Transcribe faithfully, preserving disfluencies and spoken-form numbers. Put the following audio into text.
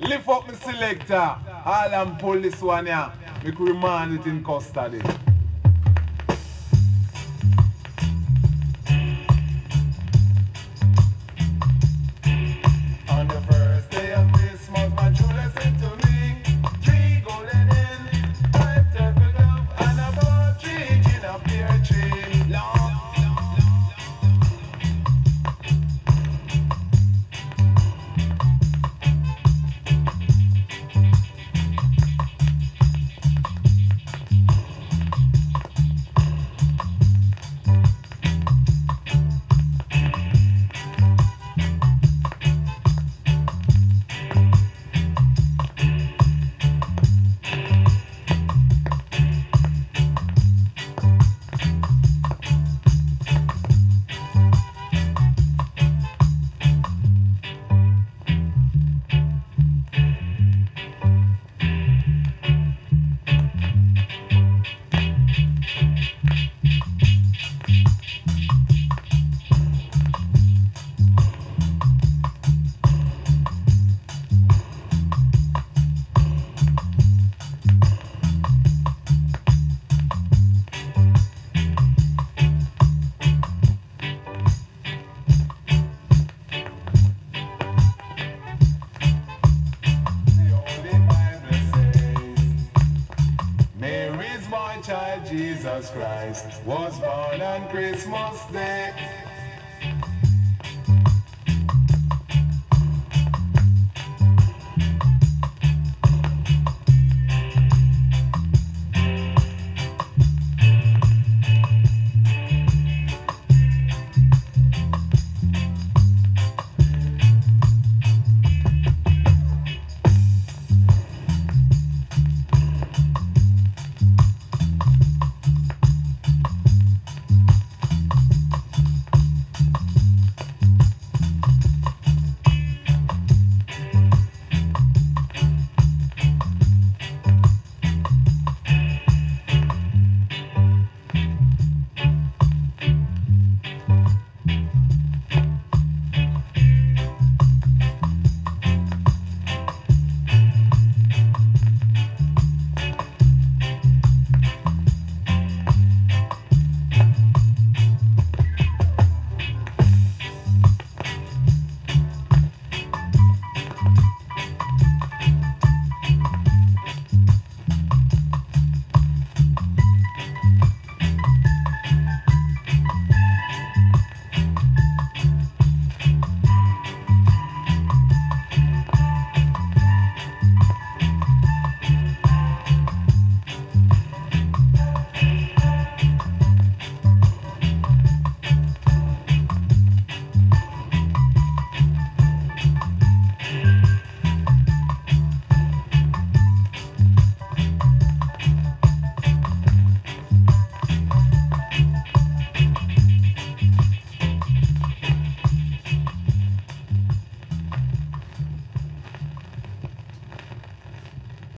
Lift up my selector. I'll am pull this one here. We could remand it in custody. Jesus Christ was born on Christmas Day.